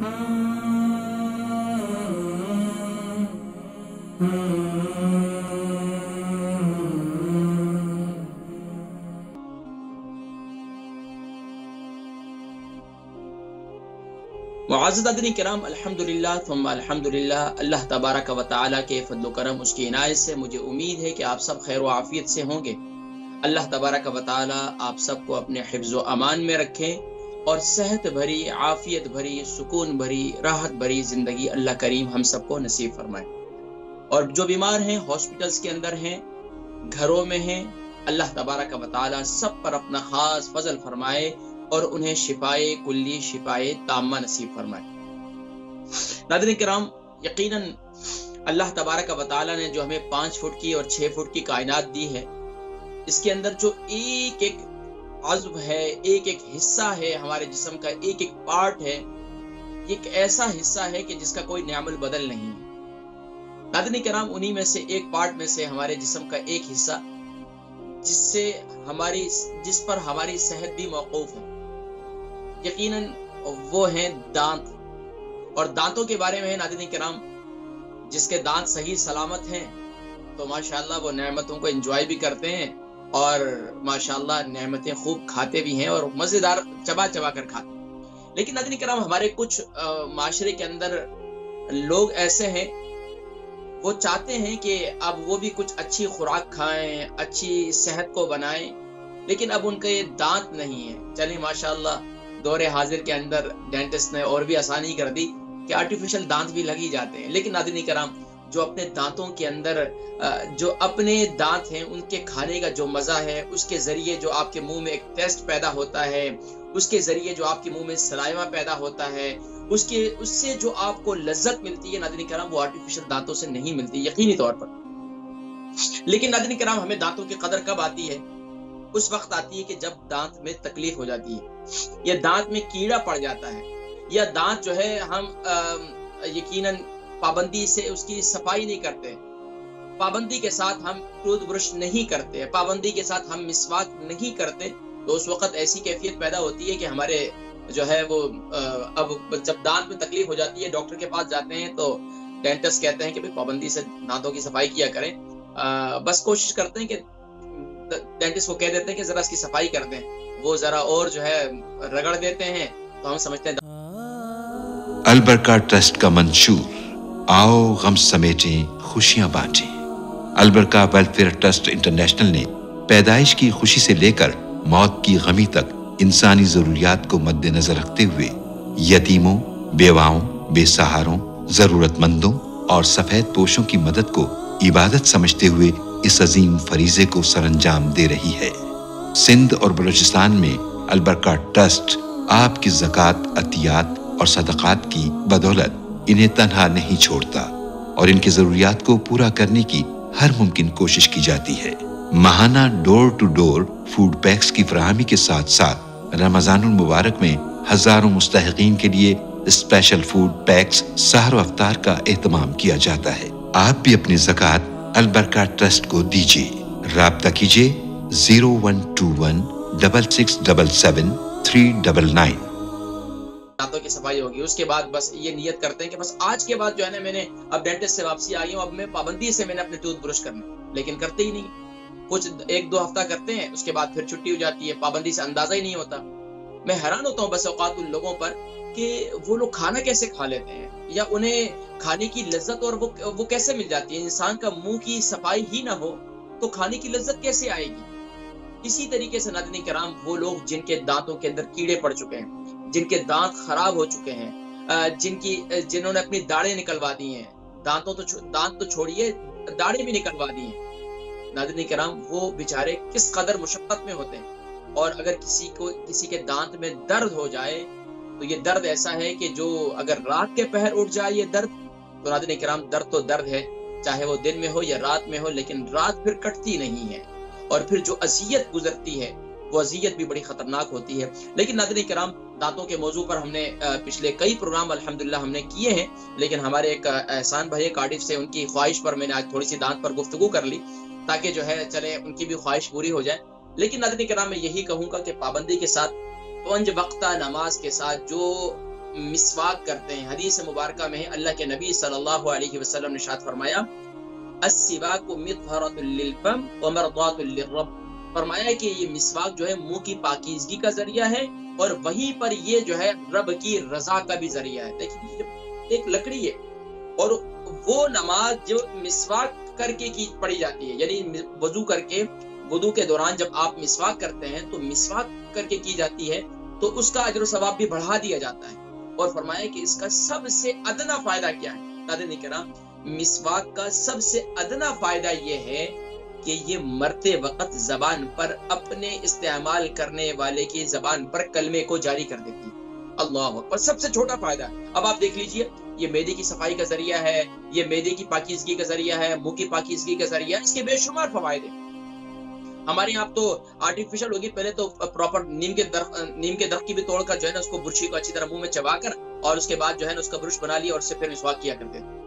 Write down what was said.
मुआज़्ज़ज़ कराम अल्हम्दुलिल्लाह थुम्मा अल्हम्दुलिल्लाह, अल्लाह तबारक व तआला के फजल करम उसकी इनायत से मुझे उम्मीद है कि आप सब खैर व आफियत से होंगे। अल्लाह तबारक व तआला आप सबको अपने हिफ्ज़ व अमान में रखें और सेहत भरी, आफियत भरी, सुकून भरी, राहत भरी ज़िंदगी अल्लाह करीम हम सबको नसीब फरमाए। और जो बीमार हैं, हॉस्पिटल्स के अंदर हैं, घरों में हैं, अल्लाह तबारक व तआला सब पर अपना ख़ास फजल फरमाए और उन्हें शिफाए कुल्ली, शिफाए ताम्मा नसीब फरमाए। नाज़रीन किराम, यकीनन अल्लाह तबारक व तआला ने जो हमें 5 फुट की और 6 फुट की कायनात दी है, इसके अंदर जो एक एक अज़्व है, एक एक हिस्सा है, हमारे जिस्म का एक एक पार्ट है, एक ऐसा हिस्सा है कि जिसका कोई नियामल बदल नहीं है। नाज़रीन किराम, उन्हीं में से एक पार्ट में से हमारे जिस्म का एक हिस्सा जिससे हमारी, जिस पर हमारी सेहत भी मौकूफ है, यकीनन वो है दांत। और दांतों के बारे में नाज़रीन किराम, जिसके दांत सही सलामत हैं तो माशाल्लाह वो नेमतों को एंजॉय भी करते हैं और माशाल्लाह नेमतें खूब खाते भी हैं और मज़ेदार चबा चबा कर खाते हैं। लेकिन नाज़रीन किराम, हमारे कुछ माशरे के अंदर लोग ऐसे हैं, वो चाहते हैं कि अब वो भी कुछ अच्छी खुराक खाएं, अच्छी सेहत को बनाएं, लेकिन अब उनके ये दांत नहीं है। चलिए माशाल्लाह दौरे हाजिर के अंदर डेंटिस्ट ने और भी आसानी कर दी कि आर्टिफिशियल दांत भी लग ही जाते हैं। लेकिन नाज़रीन किराम, जो अपने दांतों के अंदर, जो अपने दांत हैं, उनके खाने का जो मज़ा है, उसके ज़रिए जो आपके मुंह में एक टेस्ट पैदा होता है, उसके ज़रिए जो आपके मुंह में सलाइवा पैदा होता है, उसके, उससे जो आपको लज्जत मिलती है नाज़रीन किराम, वो आर्टिफिशियल दांतों से नहीं मिलती यकीनी तौर पर। लेकिन नाज़रीन किराम, हमें दांतों की कदर कब आती है? उस वक्त आती है कि जब दांत में तकलीफ हो जाती है या दांत में कीड़ा पड़ जाता है या दांत जो है हम यकीनन पाबंदी से उसकी सफाई नहीं करते, पाबंदी के साथ हम टूथ ब्रश नहीं करते, पाबंदी के साथ हम मिसवाक नहीं करते, तो उस वक्त ऐसी कैफियत पैदा होती है कि हमारे जो है वो अब जब दांत में तकलीफ हो जाती है, डॉक्टर के पास जाते हैं तो डेंटिस्ट कहते हैं कि भाई पाबंदी से दांतों की सफाई किया करें। बस कोशिश करते हैं कि डेंटिस्ट को कह देते हैं कि जरा इसकी सफाई कर दें, वो जरा और जो है रगड़ देते हैं, तो हम समझते हैं। अलबरका ट्रस्ट का मंशूर, आओ गम समेटें, खुशियां बांटें। अलबरका वेलफेयर ट्रस्ट इंटरनेशनल ने पैदाइश की खुशी से लेकर मौत की गमी तक इंसानी जरूरियात को मद्देनजर रखते हुए यतीमों, बेवाओं, बेसहारों, जरूरतमंदों और सफेद पोशों की मदद को इबादत समझते हुए इस अजीम फरीजे को सरंजाम दे रही है। सिंध और बलूचिस्तान में अलबरका ट्रस्ट आपकी ज़कात, अतियात और सदक़ात की बदौलत इन्हें तन्हा नहीं छोड़ता और इनकी ज़रूरियात को पूरा करने की हर मुमकिन कोशिश की जाती है। माहाना door to door food packs की फराहमी के साथ साथ रमज़ानुल मुबारक में हज़ारों मुस्तहक़ीन के लिए स्पेशल फूड पैक्स, सहर व अफ्तार का एहतमाम किया जाता है। आप भी अपनी ज़कात अलबरका ट्रस्ट को दीजिए। राब्ता कीजिए 0121 6677 399। दांतों की सफाई होगी, उसके बाद बस ये नियत करते हैं कि बस आज के बाद जो है ना, मैंने अब डेंटिस्ट से वापसी आई हूँ, अब मैं पाबंदी से मैंने अपने टूथ ब्रश करने, लेकिन करते ही नहीं। कुछ 1-2 हफ्ता करते हैं, उसके बाद फिर छुट्टी हो जाती है, पाबंदी से अंदाजा ही नहीं होता। मैं हैरान होता हूँ बस औकात उन लोगों पर कि वो लोग खाना कैसे खा लेते हैं या उन्हें खाने की लज्जत और वो कैसे मिल जाती है। इंसान का मुंह की सफाई ही ना हो तो खाने की लज्जत कैसे आएगी। इसी तरीके से नाज़रीन किराम, वो लोग जिनके दांतों के अंदर कीड़े पड़ चुके हैं, जिनके दांत खराब हो चुके हैं, जिन्होंने अपनी दाढ़ें निकलवा दी हैं, दांत तो छोड़िए, दाढ़ें भी निकलवा दी हैं। नाज़रीन किराम, वो बेचारे किस कदर मुशक्क़त में होते हैं। और अगर किसी के दांत में दर्द हो जाए तो ये दर्द ऐसा है कि जो अगर रात के पहर उठ जाए ये दर्द, तो नाज़रीन किराम दर्द तो दर्द है, चाहे वो दिन में हो या रात में हो, लेकिन रात फिर कटती नहीं है। और फिर जो अज़ियत गुजरती है वो अज़ियत भी बड़ी ख़तरनाक होती है। लेकिन नाज़रीन किराम, दांतों के मौजू पर हमने पिछले कई प्रोग्राम अल्हम्दुलिल्लाह हमने किए हैं, लेकिन हमारे एक एहसान भाई कार्डिफ से, उनकी ख्वाहिश पर मैंने आज थोड़ी सी दांत पर गुफ्तगू कर ली, ताकि जो है चले उनकी भी ख्वाहिश पूरी हो जाए। लेकिन नाज़रीन किराम, मैं यही कहूँगा कि पाबंदी के साथ, 5 वक्ता नमाज के साथ जो मिसवाक करते हैं। हदीस मुबारका में अल्लाह के नबी सल्लल्लाहु अलैहि वसल्लम ने इरशाद फरमाया, अस्सिवाकु मितहरतुल लिलफम व मरदातुल लिरब। फरमाया कि ये मिसवाक जो है मुंह की पाकीजगी का जरिया है और वहीं पर ये जो है रब की रजा का भी जरिया है। देखिए एक लकड़ी है और वो नमाज जो मिसवाक करके की पढ़ी जाती है, यानी वजू करके, वजू के दौरान जब आप मिसवाक करते हैं तो मिसवाक करके की जाती है तो उसका अजर सवाब भी बढ़ा दिया जाता है। और फरमाया कि इसका सबसे अदना फायदा क्या है? मिसवाक का सबसे अदना फायदा यह है कि ये मरते वक्त जबान पर, अपने इस्तेमाल करने वाले की जबान पर कलमे को जारी कर देती है। अल्लाह पर सबसे छोटा फायदा है। अब आप देख लीजिए, ये मेदे की सफाई का जरिया है, ये मेदे की पाकिजगी का जरिया है, मुंह की पाकिजगी का जरिया है, इसके बेशुमार फवायद हैं। हमारे यहाँ तो आर्टिफिशियल होगी, पहले तो प्रॉपर नीम के दरख्त की भी तोड़कर जो है ना उसको बुरशी को अच्छी तरह मुंह में चबाकर और उसके बाद जो है ना उसका ब्रश बना लिया और उससे फिर मिसवाक किया करते थे।